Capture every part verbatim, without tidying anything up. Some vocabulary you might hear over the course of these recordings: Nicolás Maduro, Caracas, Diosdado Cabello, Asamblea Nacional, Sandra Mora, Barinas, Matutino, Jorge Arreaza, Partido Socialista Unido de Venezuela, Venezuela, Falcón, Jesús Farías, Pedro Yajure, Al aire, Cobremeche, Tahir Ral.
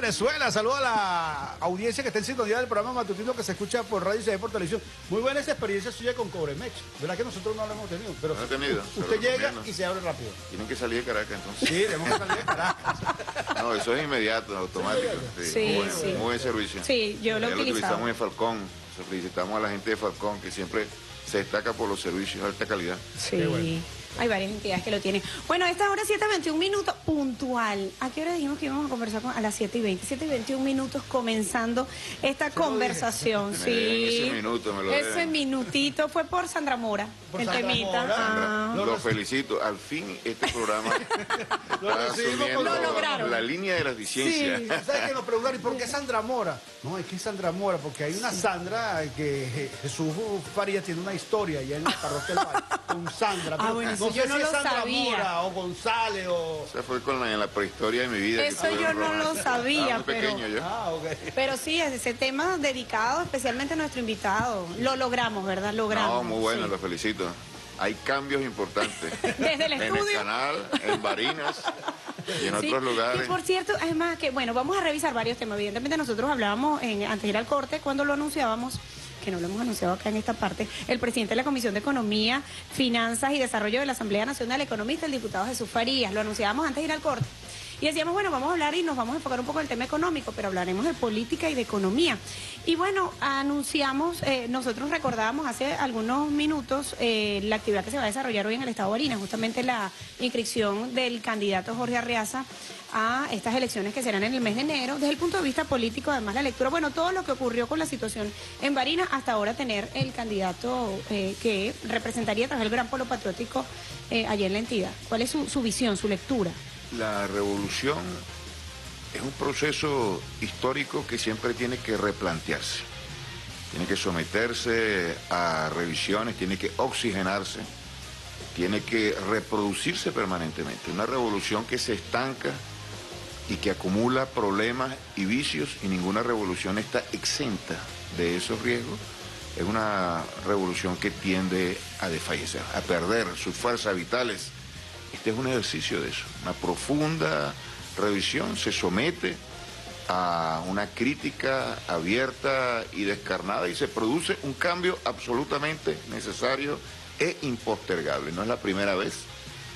Venezuela. Saludo a la audiencia que está en sintonía del programa Matutino, que se escucha por radio y se ve por televisión. Muy buena esa experiencia suya con Cobremeche. ¿Verdad que nosotros no la hemos tenido? Pero no he tenido, usted llega y se abre rápido. Tienen que salir de Caracas, entonces. Sí, tenemos que salir de Caracas. No, eso es inmediato, automático. Sí, sí, muy, sí. Muy buen servicio. Sí, yo lo, lo utilizamos en Falcón. Felicitamos a la gente de Falcón, que siempre se destaca por los servicios de alta calidad. Sí, bueno. Hay varias entidades que lo tienen. Bueno, a esta hora siete y veintiún minutos, puntual. ¿A qué hora dijimos que íbamos a conversar? Con, a las siete y veinte. siete y veintiún minutos comenzando esta conversación. Sí. Ese minuto me lo deben. Ese minutito fue por Sandra Mora. Por el Sandra temita. Mora. Ah. Sandra, lo felicito. Al fin este programa está asumiendo lo lograron. La línea de las disidencias. Sí. ¿Sabes qué nos preguntaron? ¿Y por qué Sandra Mora? No, es que es Sandra Mora, porque hay una sí. Sandra que Jesús Farías tiene una historia allá en la parroquia del Valle con Sandra. Ah, bueno. No, yo sé no si lo Sandra sabía. Mora, o González, o... o sea, fue con la, en la prehistoria de mi vida. Eso yo no lo sabía, pero... Pequeño, yo. Ah, okay. Pero sí, es ese tema dedicado especialmente a nuestro invitado. Lo logramos, ¿verdad? Logramos. No, muy bueno, sí. Lo felicito. Hay cambios importantes. Desde el estudio. En el canal, en Barinas... Y en sí, otros lugares. Y por cierto, además que, bueno, vamos a revisar varios temas. Evidentemente nosotros hablábamos en, antes de ir al corte, cuando lo anunciábamos, que no lo hemos anunciado acá en esta parte, el presidente de la Comisión de Economía, Finanzas y Desarrollo de la Asamblea Nacional, economista, el diputado Jesús Farías. Lo anunciábamos antes de ir al corte. Y decíamos, bueno, vamos a hablar y nos vamos a enfocar un poco en el tema económico, pero hablaremos de política y de economía. Y bueno, anunciamos, eh, nosotros recordábamos hace algunos minutos eh, la actividad que se va a desarrollar hoy en el estado de Barinas, justamente la inscripción del candidato Jorge Arreaza a estas elecciones que serán en el mes de enero. Desde el punto de vista político, además la lectura, bueno, todo lo que ocurrió con la situación en Barinas, hasta ahora tener el candidato eh, que representaría tras el gran polo patriótico eh, allí en la entidad. ¿Cuál es su, su visión, su lectura? La revolución es un proceso histórico que siempre tiene que replantearse, tiene que someterse a revisiones, tiene que oxigenarse, tiene que reproducirse permanentemente. Una revolución que se estanca y que acumula problemas y vicios, y ninguna revolución está exenta de esos riesgos, es una revolución que tiende a desfallecer, a perder sus fuerzas vitales. Este es un ejercicio de eso, una profunda revisión, se somete a una crítica abierta y descarnada y se produce un cambio absolutamente necesario e impostergable. No es la primera vez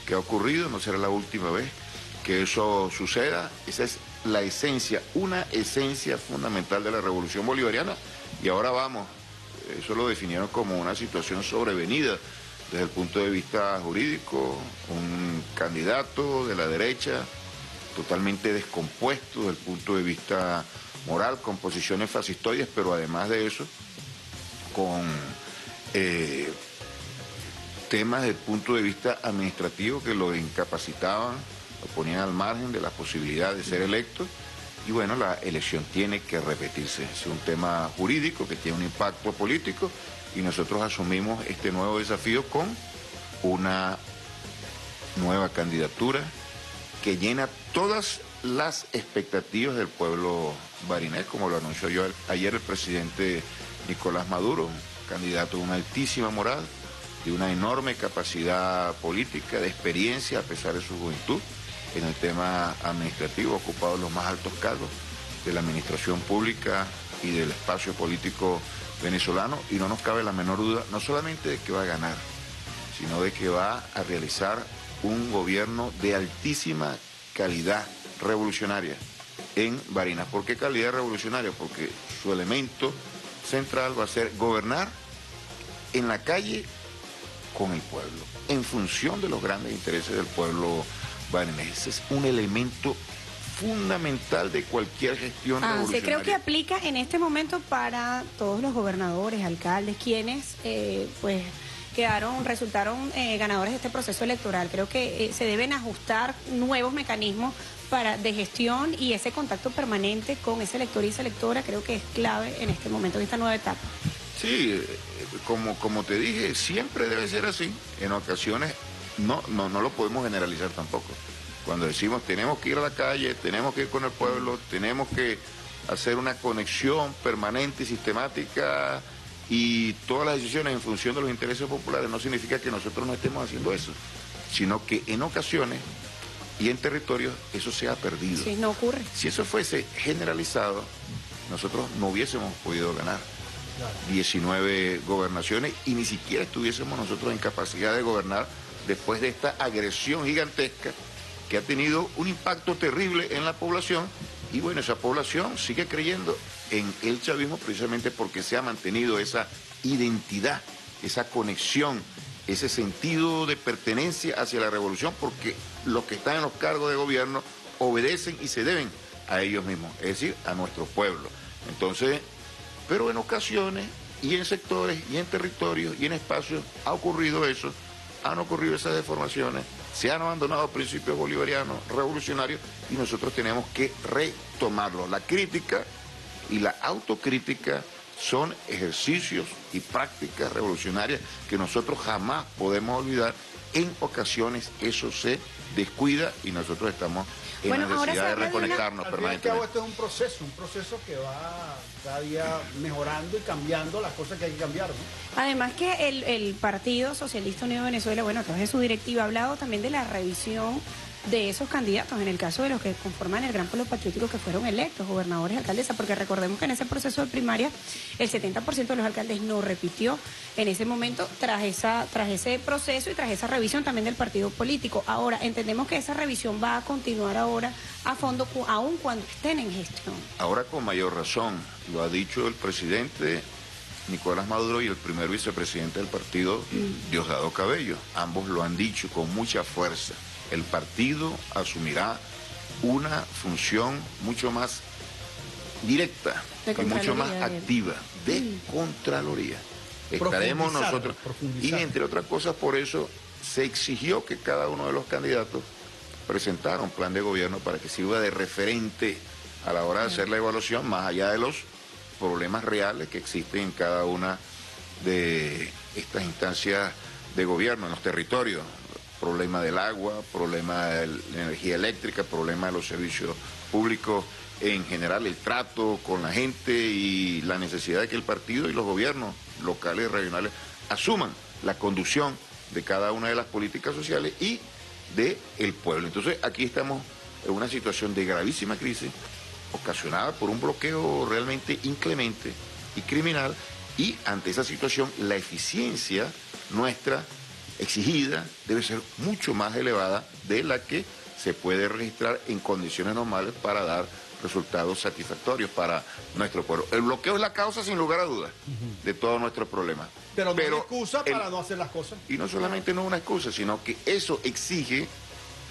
que ha ocurrido, no será la última vez que eso suceda. Esa es la esencia, una esencia fundamental de la revolución bolivariana. Y ahora vamos, eso lo definieron como una situación sobrevenida. Desde el punto de vista jurídico, un candidato de la derecha totalmente descompuesto desde el punto de vista moral, con posiciones fascistoides, pero además de eso, con eh, temas desde el punto de vista administrativo que lo incapacitaban, lo ponían al margen de la posibilidad de ser electo. Y bueno, la elección tiene que repetirse. Es un tema jurídico que tiene un impacto político. Y nosotros asumimos este nuevo desafío con una nueva candidatura que llena todas las expectativas del pueblo barinés, como lo anunció yo ayer el presidente Nicolás Maduro, candidato de una altísima moral, de una enorme capacidad política, de experiencia a pesar de su juventud en el tema administrativo, ocupado los más altos cargos de la administración pública y del espacio político venezolano, y no nos cabe la menor duda, no solamente de que va a ganar, sino de que va a realizar un gobierno de altísima calidad revolucionaria en Barinas. ¿Por qué calidad revolucionaria? Porque su elemento central va a ser gobernar en la calle con el pueblo, en función de los grandes intereses del pueblo barinés. Ese es un elemento fundamental de cualquier gestión ah, revolucionaria. Creo que aplica en este momento para todos los gobernadores, alcaldes, quienes eh, pues quedaron, resultaron eh, ganadores de este proceso electoral. Creo que eh, se deben ajustar nuevos mecanismos para, de gestión, y ese contacto permanente con ese elector y esa electora creo que es clave en este momento, en esta nueva etapa. Sí, como, como te dije, siempre debe ser así. En ocasiones no, no, no lo podemos generalizar tampoco. Cuando decimos tenemos que ir a la calle, tenemos que ir con el pueblo, tenemos que hacer una conexión permanente y sistemática y todas las decisiones en función de los intereses populares, no significa que nosotros no estemos haciendo eso, sino que en ocasiones Y en territorios eso se ha perdido. Sí, no ocurre. Si eso fuese generalizado, nosotros no hubiésemos podido ganar diecinueve gobernaciones y ni siquiera estuviésemos nosotros en capacidad de gobernar después de esta agresión gigantesca que ha tenido un impacto terrible en la población. Y bueno, esa población sigue creyendo en el chavismo precisamente porque se ha mantenido esa identidad, esa conexión, ese sentido de pertenencia hacia la revolución, porque los que están en los cargos de gobierno obedecen y se deben a ellos mismos, es decir, a nuestro pueblo. Entonces, pero en ocasiones y en sectores y en territorios y en espacios ha ocurrido eso, han ocurrido esas deformaciones, se han abandonado principios bolivarianos, revolucionarios, y nosotros tenemos que retomarlos. La crítica y la autocrítica son ejercicios y prácticas revolucionarias que nosotros jamás podemos olvidar. En ocasiones eso se descuida y nosotros estamos en bueno, la necesidad de reconectarnos de una... permanentemente. Esto es un proceso, un proceso que va cada día mejorando y cambiando las cosas que hay que cambiar, ¿no? Además que el, el Partido Socialista Unido de Venezuela, bueno, a través de su directiva ha hablado también de la revisión de esos candidatos, en el caso de los que conforman el gran polo patriótico que fueron electos, gobernadores, alcaldesas, porque recordemos que en ese proceso de primaria el setenta por ciento de los alcaldes no repitió en ese momento tras, esa, tras ese proceso y tras esa revisión también del partido político. Ahora, entendemos que esa revisión va a continuar ahora a fondo, aun cuando estén en gestión. Ahora con mayor razón, lo ha dicho el presidente Nicolás Maduro y el primer vicepresidente del partido, mm. Diosdado Cabello. Ambos lo han dicho con mucha fuerza. El partido asumirá una función mucho más directa y mucho más activa de Contraloría. Estaremos nosotros, y entre otras cosas por eso se exigió que cada uno de los candidatos presentara un plan de gobierno para que sirva de referente a la hora de hacer la evaluación, más allá de los problemas reales que existen en cada una de estas instancias de gobierno, en los territorios. Problema del agua, problema de la energía eléctrica, problema de los servicios públicos, en general el trato con la gente y la necesidad de que el partido y los gobiernos locales y regionales asuman la conducción de cada una de las políticas sociales y del pueblo. Entonces aquí estamos en una situación de gravísima crisis ocasionada por un bloqueo realmente inclemente y criminal, y ante esa situación la eficiencia nuestra exigida debe ser mucho más elevada de la que se puede registrar en condiciones normales para dar resultados satisfactorios para nuestro pueblo. El bloqueo es la causa, sin lugar a dudas, uh-huh. de todos nuestros problemas. Pero no Pero es excusa el... para no hacer las cosas. Y no solamente no es una excusa, sino que eso exige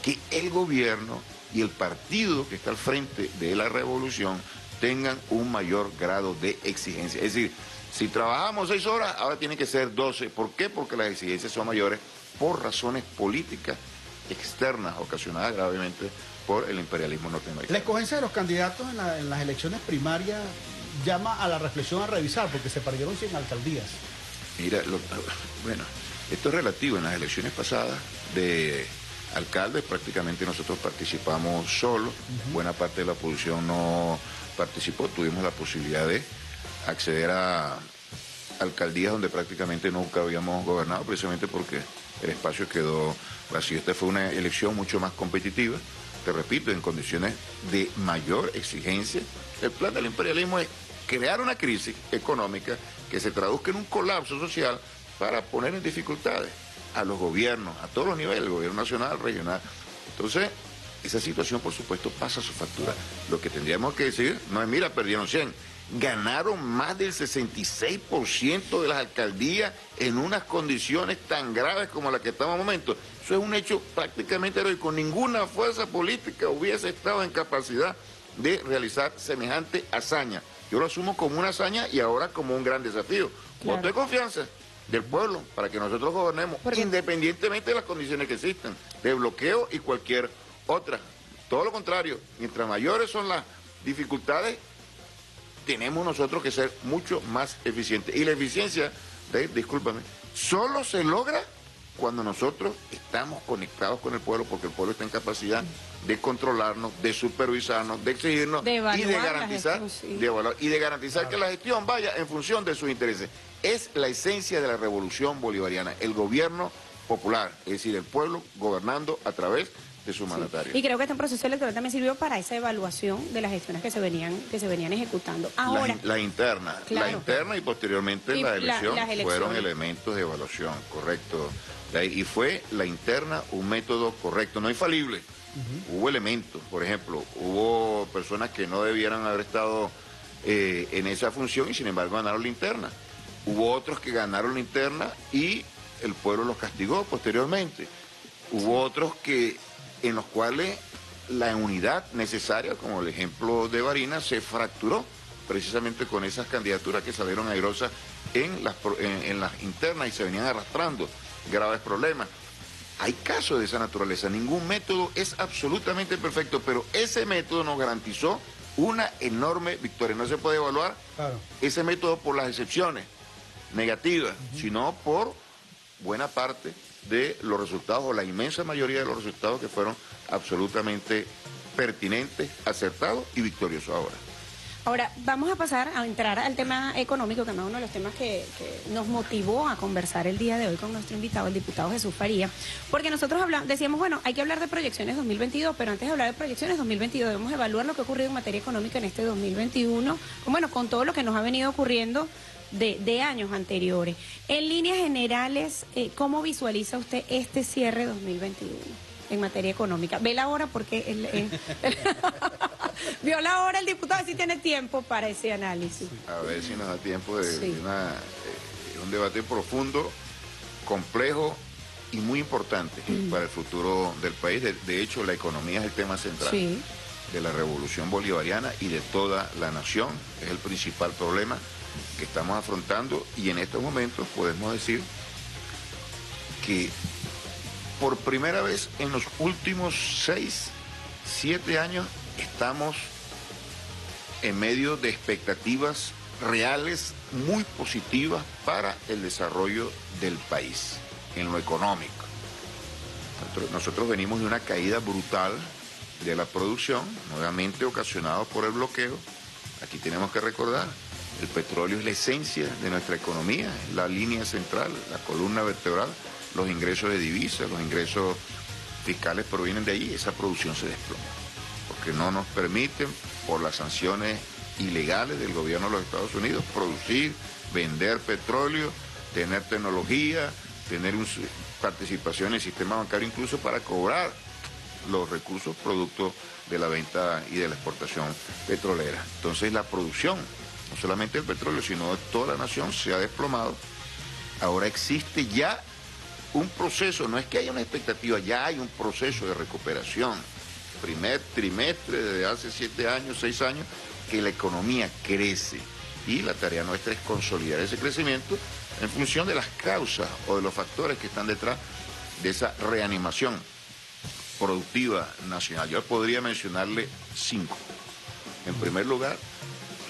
que el gobierno y el partido que está al frente de la revolución tengan un mayor grado de exigencia. Es decir, si trabajamos seis horas, ahora tiene que ser doce. ¿Por qué? Porque las exigencias son mayores por razones políticas externas, ocasionadas gravemente por el imperialismo norteamericano. La escogencia de los candidatos en, la, en las elecciones primarias llama a la reflexión, a revisar, porque se perdieron cien alcaldías. Mira, lo, bueno, esto es relativo. En las elecciones pasadas de alcaldes prácticamente nosotros participamos solos. Uh-huh. Buena parte de la oposición no participó. Tuvimos la posibilidad de acceder a alcaldías donde prácticamente nunca habíamos gobernado, precisamente porque el espacio quedó vacío. Esta fue una elección mucho más competitiva, te repito, en condiciones de mayor exigencia. El plan del imperialismo es crear una crisis económica que se traduzca en un colapso social para poner en dificultades a los gobiernos, a todos los niveles, el gobierno nacional, regional. Entonces, esa situación, por supuesto, pasa a su factura. Lo que tendríamos que decir no es, mira, perdieron cien. Ganaron más del sesenta y seis por ciento de las alcaldías en unas condiciones tan graves como las que estamos en el momento. Eso es un hecho prácticamente heroico. Ninguna fuerza política hubiese estado en capacidad de realizar semejante hazaña. Yo lo asumo como una hazaña y ahora como un gran desafío. Claro. Voto de confianza del pueblo para que nosotros gobernemos, porque independientemente de las condiciones que existan, de bloqueo y cualquier otra. Todo lo contrario, mientras mayores son las dificultades, tenemos nosotros que ser mucho más eficientes. Y la eficiencia, de, discúlpame, solo se logra cuando nosotros estamos conectados con el pueblo, porque el pueblo está en capacidad de controlarnos, de supervisarnos, de exigirnos de y de garantizar, gestión, sí. de evaluar, y de garantizar claro. que la gestión vaya en función de sus intereses. Es la esencia de la revolución bolivariana, el gobierno popular, es decir, el pueblo gobernando a través aportes humanitarios. Sí. Y creo que este proceso electoral también sirvió para esa evaluación de las gestiones que se venían que se venían ejecutando. Ahora, la, la interna, claro. la interna y posteriormente y la elección la, fueron elementos de evaluación, correcto. Y fue la interna un método correcto, no infalible. Uh-huh. Hubo elementos, por ejemplo, hubo personas que no debieran haber estado eh, en esa función y sin embargo ganaron la interna. Hubo otros que ganaron la interna y el pueblo los castigó posteriormente. Hubo otros que en los cuales la unidad necesaria, como el ejemplo de Barinas, se fracturó precisamente con esas candidaturas que salieron airosas en las, en, en las internas y se venían arrastrando graves problemas. Hay casos de esa naturaleza, ningún método es absolutamente perfecto, pero ese método nos garantizó una enorme victoria. No se puede evaluar claro. ese método por las excepciones negativas, uh-huh. sino por buena parte de los resultados, o la inmensa mayoría de los resultados que fueron absolutamente pertinentes, acertados y victoriosos ahora. Ahora, vamos a pasar a entrar al tema económico, que es uno de los temas que, que nos motivó a conversar el día de hoy con nuestro invitado, el diputado Jesús Farías, porque nosotros hablamos, decíamos, bueno, hay que hablar de proyecciones dos mil veintidós, pero antes de hablar de proyecciones dos mil veintidós, debemos evaluar lo que ha ocurrido en materia económica en este dos mil veintiuno, con, bueno, con todo lo que nos ha venido ocurriendo de, de años anteriores. En líneas generales, eh, ¿cómo visualiza usted este cierre dos mil veintiuno? En materia económica. Ve la hora porque... El, el... Vio la hora el diputado, si tiene tiempo para ese análisis. A ver si nos da tiempo de, sí. de, una, de un debate profundo, complejo y muy importante mm. para el futuro del país. De, de hecho, la economía es el tema central sí. de la revolución bolivariana y de toda la nación. Es el principal problema que estamos afrontando y en estos momentos podemos decir que... por primera vez en los últimos seis, siete años estamos en medio de expectativas reales muy positivas para el desarrollo del país, en lo económico. Nosotros venimos de una caída brutal de la producción, nuevamente ocasionado por el bloqueo. Aquí tenemos que recordar, el petróleo es la esencia de nuestra economía, la línea central, la columna vertebral. Los ingresos de divisas, los ingresos fiscales provienen de ahí, esa producción se desploma, porque no nos permiten, por las sanciones ilegales del gobierno de los Estados Unidos, producir, vender petróleo, tener tecnología, tener un, participación en el sistema bancario, incluso para cobrar los recursos producto de la venta y de la exportación petrolera. Entonces la producción, no solamente el petróleo, sino toda la nación se ha desplomado. Ahora existe ya un proceso, no es que haya una expectativa, ya hay un proceso de recuperación. Primer trimestre desde hace siete años, seis años, que la economía crece. Y la tarea nuestra es consolidar ese crecimiento en función de las causas o de los factores que están detrás de esa reanimación productiva nacional. Yo podría mencionarle cinco. En primer lugar,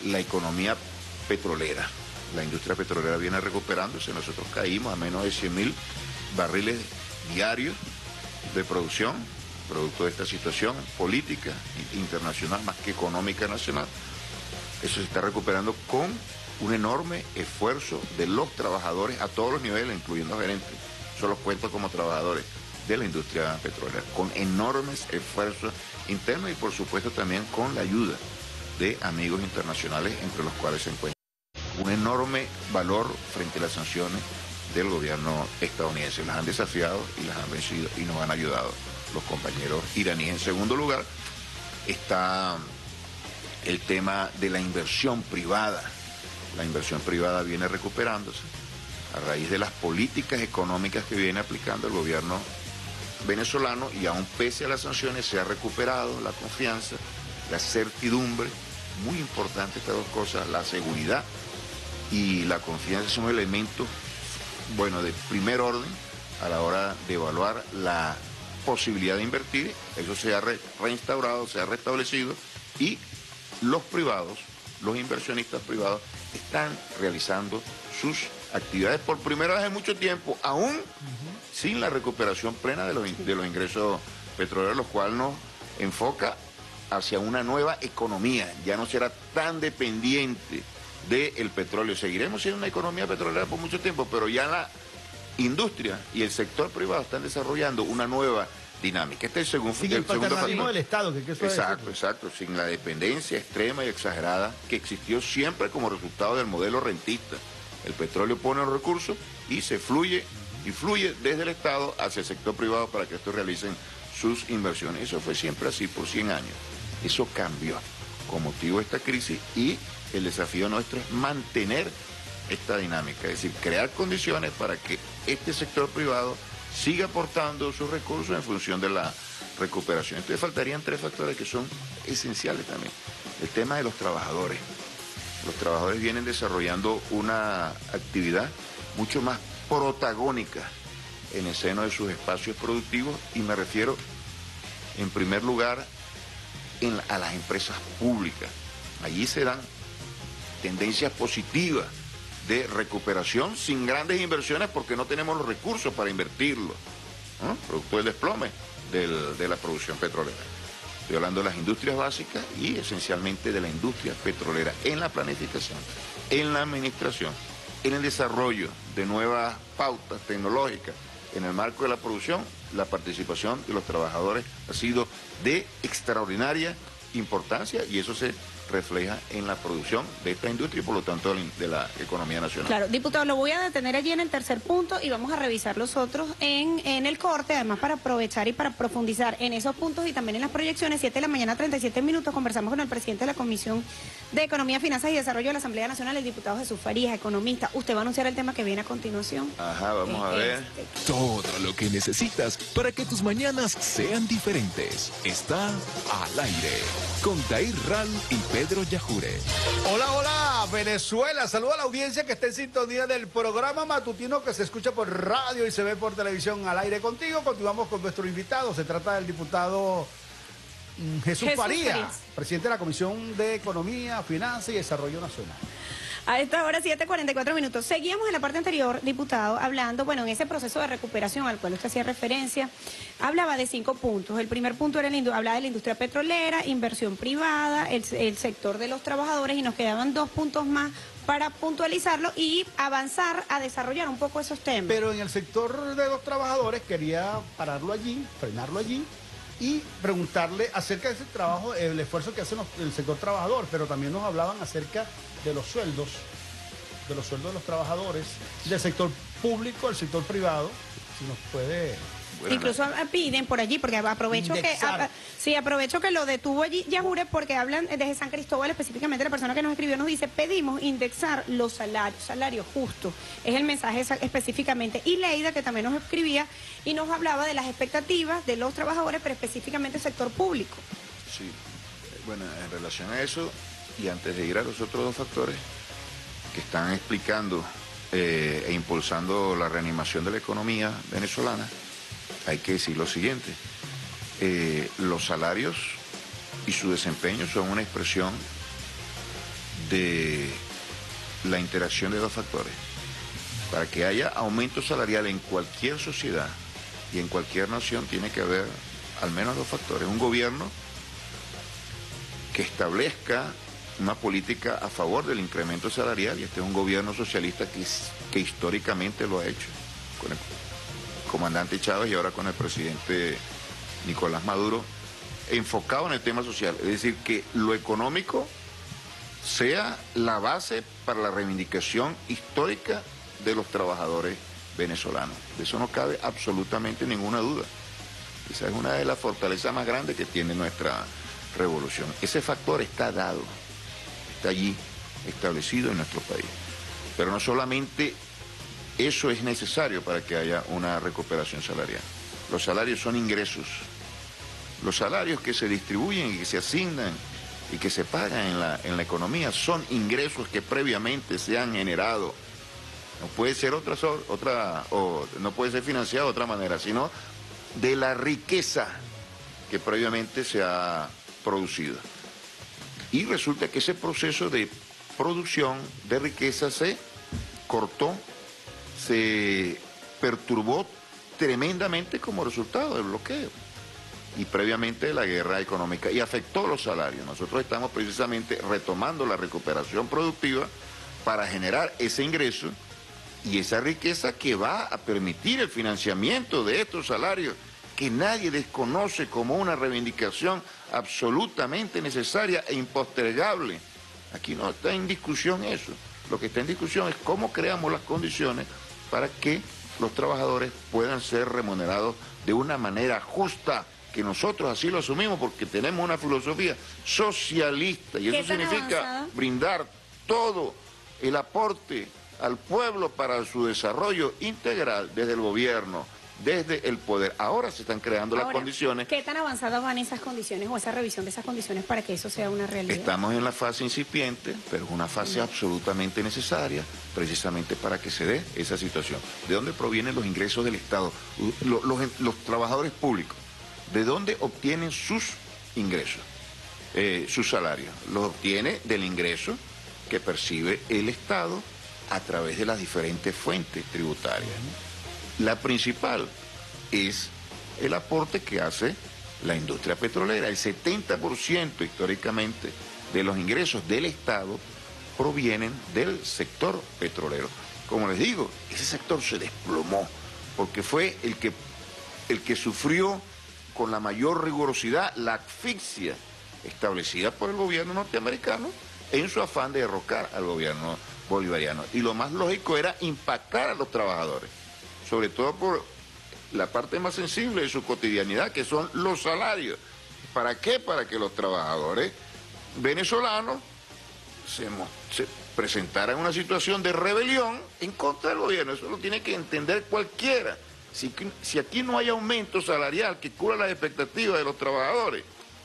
la economía petrolera. La industria petrolera viene recuperándose, nosotros caímos a menos de cien mil... barriles diarios de producción, producto de esta situación política internacional más que económica nacional. Eso se está recuperando con un enorme esfuerzo de los trabajadores a todos los niveles, incluyendo gerentes. Eso los cuento como trabajadores de la industria petrolera, con enormes esfuerzos internos y por supuesto también con la ayuda de amigos internacionales, entre los cuales se encuentra un enorme valor frente a las sanciones del gobierno estadounidense. Las han desafiado y las han vencido y nos han ayudado los compañeros iraníes. En segundo lugar está el tema de la inversión privada. La inversión privada viene recuperándose a raíz de las políticas económicas que viene aplicando el gobierno venezolano y aún pese a las sanciones se ha recuperado la confianza, la certidumbre, muy importante estas dos cosas, la seguridad y la confianza son elementos bueno, de primer orden a la hora de evaluar la posibilidad de invertir. Eso se ha re reinstaurado, se ha restablecido y los privados, los inversionistas privados están realizando sus actividades por primera vez en mucho tiempo, aún uh-huh. sin la recuperación plena de los, de los ingresos petroleros, lo cual nos enfoca hacia una nueva economía, ya no será tan dependiente del petróleo. Seguiremos siendo una economía petrolera por mucho tiempo, pero ya la industria y el sector privado están desarrollando una nueva dinámica. Este es el segundo, sin el, el segundo factor del Estado, que, que eso exacto, es exacto, sin la dependencia extrema y exagerada que existió siempre como resultado del modelo rentista. El petróleo pone los recursos y se fluye y fluye desde el Estado hacia el sector privado para que estos realicen sus inversiones. Eso fue siempre así por cien años. Eso cambió con motivo de esta crisis y el desafío nuestro es mantener esta dinámica, es decir, crear condiciones para que este sector privado sigue aportando sus recursos en función de la recuperación. Entonces faltarían tres factores que son esenciales también. El tema de los trabajadores. Los trabajadores vienen desarrollando una actividad mucho más protagónica en el seno de sus espacios productivos y me refiero en primer lugar en la, a las empresas públicas. Allí se dan tendencias positivas de recuperación sin grandes inversiones porque no tenemos los recursos para invertirlos, ¿no? Producto del desplome del, de la producción petrolera. Estoy hablando de las industrias básicas y esencialmente de la industria petrolera en la planificación, en la administración, en el desarrollo de nuevas pautas tecnológicas. En el marco de la producción, la participación de los trabajadores ha sido de extraordinaria importancia y eso se refleja en la producción de esta industria y por lo tanto de la economía nacional. Claro, diputado, lo voy a detener allí en el tercer punto y vamos a revisar los otros en, en el corte, además para aprovechar y para profundizar en esos puntos y también en las proyecciones. siete de la mañana, treinta y siete minutos, conversamos con el presidente de la Comisión de Economía, Finanzas y Desarrollo de la Asamblea Nacional, el diputado Jesús Farías, economista. Usted va a anunciar el tema que viene a continuación. Ajá, vamos a ver. Este. Todo lo que necesitas para que tus mañanas sean diferentes está al aire con Tahir Ral y Pedro Yajure. Hola, hola, Venezuela. Saluda a la audiencia que está en sintonía del programa matutino que se escucha por radio y se ve por televisión. Al aire contigo. Continuamos con nuestro invitado. Se trata del diputado Jesús, Jesús Farías, Farías, presidente de la Comisión de Economía, Finanzas y Desarrollo Nacional. A esta hora, siete cuarenta y cuatro minutos. Seguíamos en la parte anterior, diputado, hablando, bueno, en ese proceso de recuperación al cual usted hacía referencia, hablaba de cinco puntos. El primer punto era la, hablaba de la industria petrolera, inversión privada, el, el sector de los trabajadores y nos quedaban dos puntos más para puntualizarlo y avanzar a desarrollar un poco esos temas. Pero en el sector de los trabajadores quería pararlo allí, frenarlo allí y preguntarle acerca de ese trabajo, el esfuerzo que hace el sector trabajador, pero también nos hablaban acerca de los sueldos, de los sueldos de los trabajadores, del sector público, del sector privado, si nos puede... Bueno, incluso a, a piden por allí, porque aprovecho indexar. que a, sí, aprovecho que lo detuvo allí, Yajure, porque hablan desde San Cristóbal, específicamente la persona que nos escribió nos dice, pedimos indexar los salarios, salarios justos, es el mensaje específicamente. Y Leida, que también nos escribía y nos hablaba de las expectativas de los trabajadores, pero específicamente el sector público. Sí, bueno, en relación a eso, y antes de ir a los otros dos factores que están explicando eh, e impulsando la reanimación de la economía venezolana, hay que decir lo siguiente, eh, los salarios y su desempeño son una expresión de la interacción de dos factores. Para que haya aumento salarial en cualquier sociedad y en cualquier nación tiene que haber al menos dos factores. Un gobierno que establezca una política a favor del incremento salarial, y este es un gobierno socialista que, que históricamente lo ha hecho, con el comandante Chávez y ahora con el presidente Nicolás Maduro, enfocado en el tema social, es decir, que lo económico sea la base para la reivindicación histórica de los trabajadores venezolanos. De eso no cabe absolutamente ninguna duda. Esa es una de las fortalezas más grandes que tiene nuestra revolución. Ese factor está dado, está allí establecido en nuestro país. Pero no solamente eso es necesario para que haya una recuperación salarial. Los salarios son ingresos. Los salarios que se distribuyen y que se asignan y que se pagan en la, en la economía son ingresos que previamente se han generado. No puede ser otra, otra o no puede ser financiado de otra manera, sino de la riqueza que previamente se ha producido. Y resulta que ese proceso de producción de riqueza se cortó, se perturbó tremendamente como resultado del bloqueo y previamente de la guerra económica y afectó los salarios. Nosotros estamos precisamente retomando la recuperación productiva para generar ese ingreso y esa riqueza que va a permitir el financiamiento de estos salarios que nadie desconoce como una reivindicación absolutamente necesaria e impostergable. Aquí no está en discusión eso. Lo que está en discusión es cómo creamos las condiciones para que los trabajadores puedan ser remunerados de una manera justa, que nosotros así lo asumimos porque tenemos una filosofía socialista y eso significa avanzada? brindar todo el aporte al pueblo para su desarrollo integral desde el gobierno, desde el poder. Ahora se están creando Ahora, las condiciones. ¿Qué tan avanzadas van esas condiciones o esa revisión de esas condiciones para que eso sea una realidad? Estamos en la fase incipiente, pero es una fase sí. absolutamente necesaria precisamente para que se dé esa situación. ¿De dónde provienen los ingresos del Estado? Los, los, los trabajadores públicos, ¿de dónde obtienen sus ingresos? Eh, sus salarios. Los obtiene del ingreso que percibe el Estado a través de las diferentes fuentes tributarias, ¿no? La principal es el aporte que hace la industria petrolera. El setenta por ciento históricamente de los ingresos del Estado provienen del sector petrolero. Como les digo, ese sector se desplomó porque fue el que, el que sufrió con la mayor rigurosidad la asfixia establecida por el gobierno norteamericano en su afán de derrocar al gobierno bolivariano. Y lo más lógico era impactar a los trabajadores, sobre todo por la parte más sensible de su cotidianidad, que son los salarios. ¿Para qué? Para que los trabajadores venezolanos se, se presentaran una situación de rebelión en contra del gobierno. Eso lo tiene que entender cualquiera. Si, si aquí no hay aumento salarial que cubra las expectativas de los trabajadores,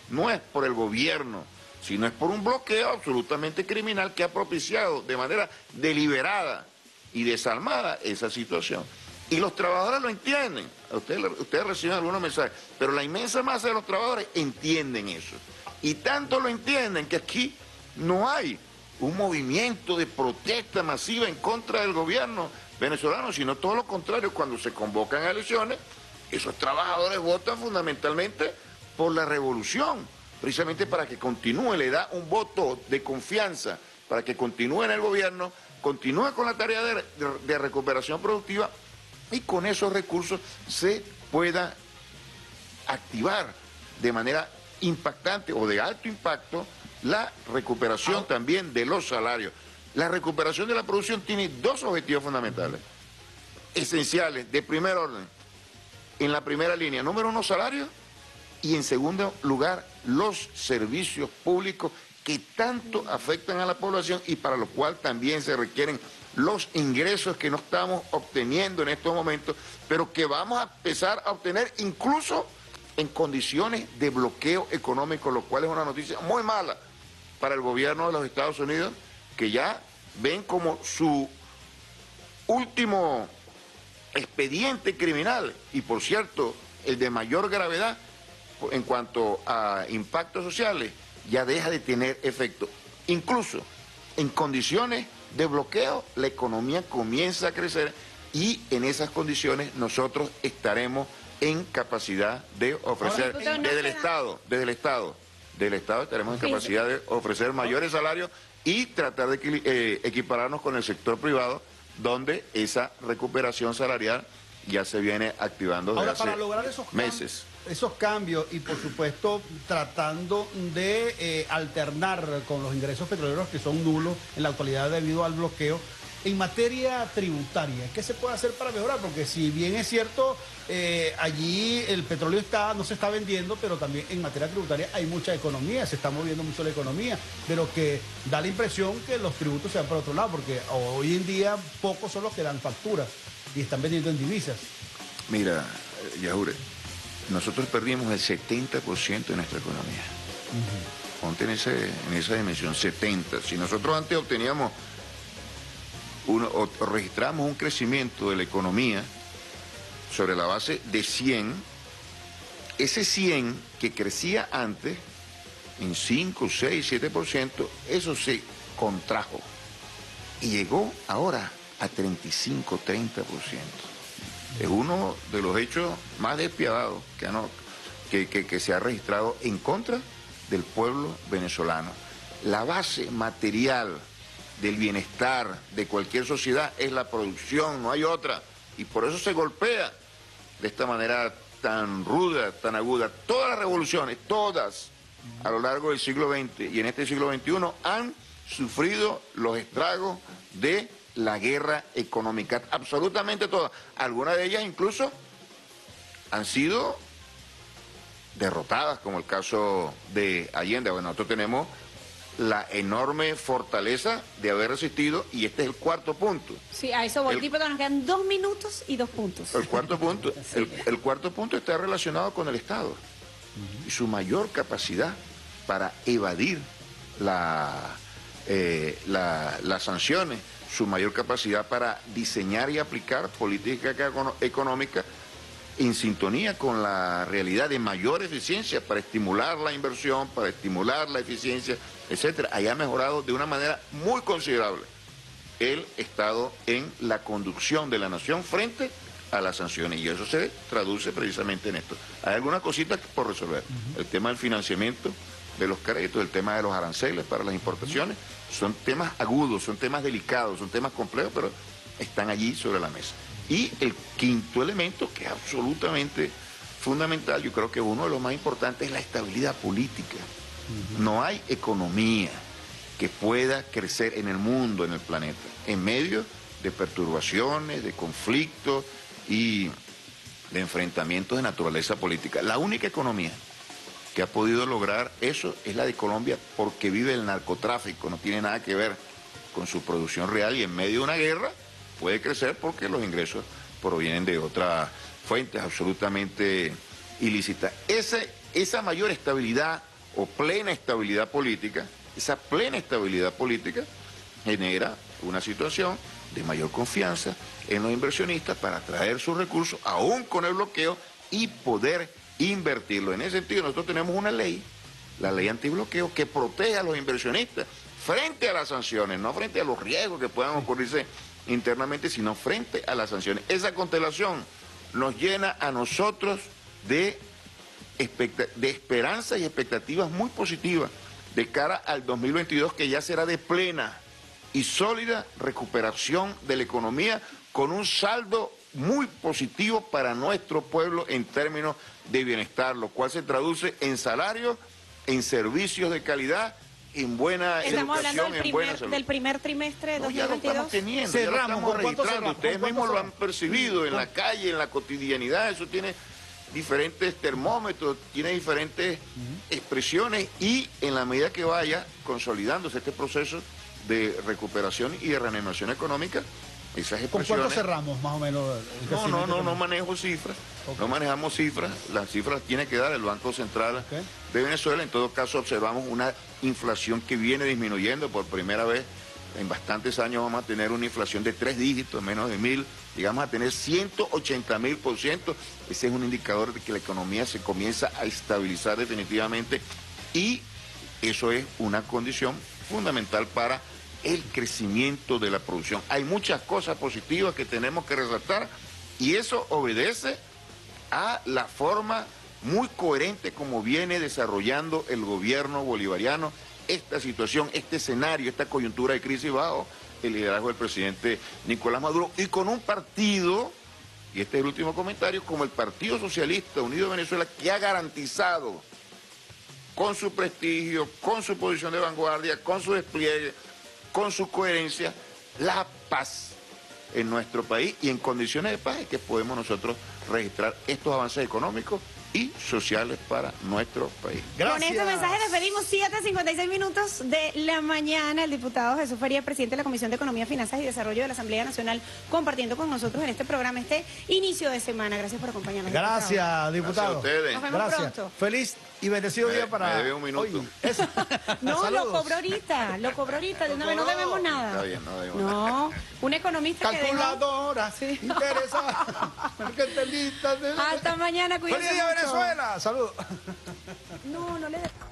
no es por el gobierno, sino es por un bloqueo absolutamente criminal que ha propiciado de manera deliberada y desalmada esa situación. Y los trabajadores lo entienden. Ustedes, ustedes reciben algunos mensajes, pero la inmensa masa de los trabajadores entienden eso. Y tanto lo entienden que aquí no hay un movimiento de protesta masiva en contra del gobierno venezolano, sino todo lo contrario. Cuando se convocan a elecciones, esos trabajadores votan fundamentalmente por la revolución, precisamente para que continúe, le da un voto de confianza, para que continúe en el gobierno, continúe con la tarea de, de, de recuperación productiva, y con esos recursos se pueda activar de manera impactante o de alto impacto la recuperación también de los salarios. La recuperación de la producción tiene dos objetivos fundamentales, esenciales, de primer orden. En la primera línea, número uno, salarios, y en segundo lugar, los servicios públicos que tanto afectan a la población y para lo cual también se requieren los ingresos que no estamos obteniendo en estos momentos, pero que vamos a empezar a obtener incluso en condiciones de bloqueo económico, lo cual es una noticia muy mala para el gobierno de los Estados Unidos, que ya ven como su último expediente criminal, y por cierto, el de mayor gravedad en cuanto a impactos sociales, ya deja de tener efecto. Incluso en condiciones de bloqueo, la economía comienza a crecer y en esas condiciones nosotros estaremos en capacidad de ofrecer, desde el Estado, desde el Estado, del Estado estaremos en capacidad de ofrecer mayores salarios y tratar de eh, equipararnos con el sector privado, donde esa recuperación salarial ya se viene activando desde Ahora, hace para lograr esos meses. Esos cambios y por supuesto tratando de eh, alternar con los ingresos petroleros que son nulos en la actualidad debido al bloqueo. En materia tributaria, ¿qué se puede hacer para mejorar? Porque si bien es cierto, eh, allí el petróleo está, no se está vendiendo, pero también en materia tributaria hay mucha economía, se está moviendo mucho la economía, pero que da la impresión que los tributos se van para otro lado, porque hoy en día pocos son los que dan facturas y están vendiendo en divisas. Mira, Yajure, nosotros perdimos el setenta por ciento de nuestra economía. Uh-huh. Ponte en, ese, en esa dimensión, setenta. Si nosotros antes obteníamos, uno, o, o registramos un crecimiento de la economía sobre la base de cien, ese cien que crecía antes en cinco, seis, siete por ciento, eso se contrajo y llegó ahora a treinta y cinco, treinta por ciento. Es uno de los hechos más despiadados que, no, que, que, que se ha registrado en contra del pueblo venezolano. La base material del bienestar de cualquier sociedad es la producción, no hay otra. Y por eso se golpea de esta manera tan ruda, tan aguda. Todas las revoluciones, todas, a lo largo del siglo veinte y en este siglo veintiuno, han sufrido los estragos de la guerra económica. Absolutamente todas. Algunas de ellas incluso han sido derrotadas, como el caso de Allende. Bueno, nosotros tenemos la enorme fortaleza de haber resistido, y este es el cuarto punto. Sí, a eso volví, pero nos quedan dos minutos y dos puntos. El cuarto punto, sí. el, el cuarto punto está relacionado con el Estado y su mayor capacidad para evadir la, eh, la, las sanciones, su mayor capacidad para diseñar y aplicar políticas económicas en sintonía con la realidad, de mayor eficiencia para estimular la inversión, para estimular la eficiencia, etcétera. Ahí ha mejorado de una manera muy considerable el Estado en la conducción de la nación frente a las sanciones, y eso se traduce precisamente en esto. Hay algunas cositas por resolver. Uh-huh. El tema del financiamiento de los créditos, el tema de los aranceles para las importaciones, uh-huh. son temas agudos, son temas delicados, son temas complejos, pero están allí sobre la mesa. Y el quinto elemento, que es absolutamente fundamental, yo creo que uno de los más importantes, es la estabilidad política. Uh-huh. No hay economía que pueda crecer en el mundo, en el planeta, en medio de perturbaciones, de conflictos y de enfrentamientos de naturaleza política. La única economía que ha podido lograr eso es la de Colombia, porque vive el narcotráfico, no tiene nada que ver con su producción real, y en medio de una guerra puede crecer porque los ingresos provienen de otras fuentes absolutamente ilícitas. Esa, esa mayor estabilidad o plena estabilidad política, esa plena estabilidad política genera una situación de mayor confianza en los inversionistas para atraer sus recursos, aún con el bloqueo, y poder invertirlo. En ese sentido, nosotros tenemos una ley, la ley antibloqueo, que protege a los inversionistas frente a las sanciones, no frente a los riesgos que puedan ocurrirse internamente, sino frente a las sanciones. Esa constelación nos llena a nosotros de, de esperanzas y expectativas muy positivas de cara al dos mil veintidós, que ya será de plena y sólida recuperación de la economía, con un saldo muy positivo para nuestro pueblo en términos de bienestar, lo cual se traduce en salarios, en servicios de calidad, en buena Estamos educación, hablando del primer, del primer trimestre de dos mil veintidós. No, teniendo, cerramos, ya lo registrando. Cerramos, ustedes mismos lo han percibido en la calle, en la cotidianidad. Eso tiene diferentes termómetros, tiene diferentes expresiones, y en la medida que vaya consolidándose este proceso de recuperación y de reanimación económica, esas expresiones... ¿Con cuánto cerramos más o menos? No, no, no, no manejo cifras, okay. no manejamos cifras, las cifras tiene que dar el Banco Central okay. de Venezuela. En todo caso, observamos una inflación que viene disminuyendo por primera vez. En bastantes años vamos a tener una inflación de tres dígitos, menos de mil, llegamos a tener ciento ochenta mil por ciento. Ese es un indicador de que la economía se comienza a estabilizar definitivamente, y eso es una condición fundamental para el crecimiento de la producción. Hay muchas cosas positivas que tenemos que resaltar, y eso obedece a la forma muy coherente como viene desarrollando el gobierno bolivariano esta situación, este escenario, esta coyuntura de crisis bajo el liderazgo del presidente Nicolás Maduro, y con un partido, y este es el último comentario, como el Partido Socialista Unido de Venezuela, que ha garantizado con su prestigio, con su posición de vanguardia, con su despliegue, con su coherencia, la paz en nuestro país, y en condiciones de paz es que podemos nosotros registrar estos avances económicos y sociales para nuestro país. Gracias. Con este mensaje despedimos siete cincuenta y seis minutos de la mañana. El diputado Jesús Farías, presidente de la Comisión de Economía, Finanzas y Desarrollo de la Asamblea Nacional, compartiendo con nosotros en este programa este inicio de semana. Gracias por acompañarnos. Gracias, diputado. Gracias a ustedes. Nos vemos Gracias. pronto. Feliz y bendecido me, día para... Me debe un minuto. Hoy. Eso. No, Saludos. lo cobro ahorita, lo cobro ahorita. De una vez no debemos nada. Está bien, no debemos nada. No, un economista que dejó... Calculadora, sí. Interesada. Hasta mañana, cuídense. Venezuela, saludos. No, no le...